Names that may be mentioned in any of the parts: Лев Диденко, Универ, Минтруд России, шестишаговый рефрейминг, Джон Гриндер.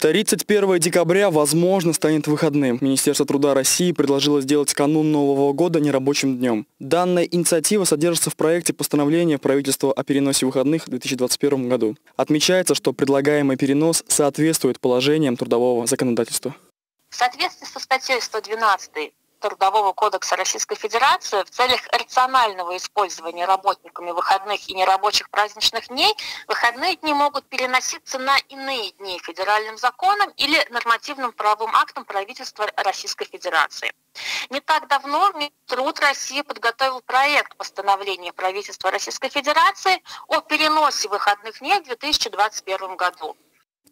31 декабря, возможно, станет выходным. Министерство труда России предложило сделать канун Нового года нерабочим днем. Данная инициатива содержится в проекте постановления правительства о переносе выходных в 2021 году. Отмечается, что предлагаемый перенос соответствует положениям трудового законодательства. В соответствии со статьей 112 Трудового кодекса Российской Федерации в целях рационального использования работниками выходных и нерабочих праздничных дней выходные дни могут переноситься на иные дни федеральным законом или нормативным правовым актом правительства Российской Федерации. Не так давно Минтруд России подготовил проект постановления правительства Российской Федерации о переносе выходных дней в 2021 году.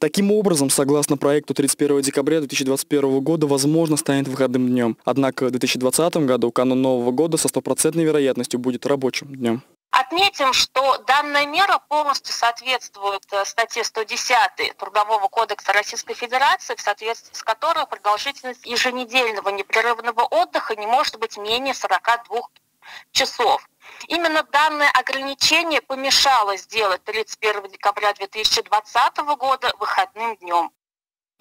Таким образом, согласно проекту, 31 декабря 2021 года, возможно, станет выходным днем. Однако в 2020 году канун Нового года со стопроцентной вероятностью будет рабочим днем. Отметим, что данная мера полностью соответствует статье 110 Трудового кодекса Российской Федерации, в соответствии с которой продолжительность еженедельного непрерывного отдыха не может быть менее 42 часов. Именно данное ограничение помешало сделать 31 декабря 2020 года выходным днем.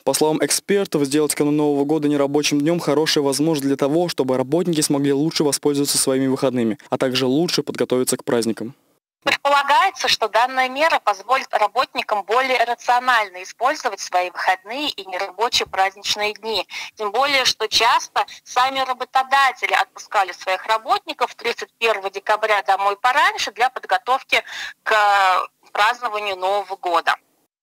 По словам экспертов, сделать канун Нового года нерабочим днем – хорошая возможность для того, чтобы работники смогли лучше воспользоваться своими выходными, а также лучше подготовиться к праздникам. Предполагается, что данная мера позволит работникам более рационально использовать свои выходные и нерабочие праздничные дни. Тем более, что часто сами работодатели отпускали своих работников 31 декабря домой пораньше для подготовки к празднованию Нового года.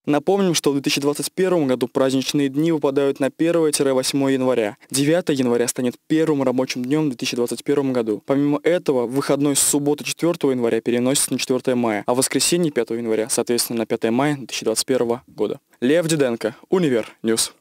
Напомним, что в 2021 году праздничные дни выпадают на 1-8 января. 9 января станет первым рабочим днем в 2021 году. Помимо этого, выходной с субботы 4 января переносится на 4 мая, а воскресенье 5 января, соответственно, на 5 мая 2021 года. Лев Диденко, Универ Ньюс.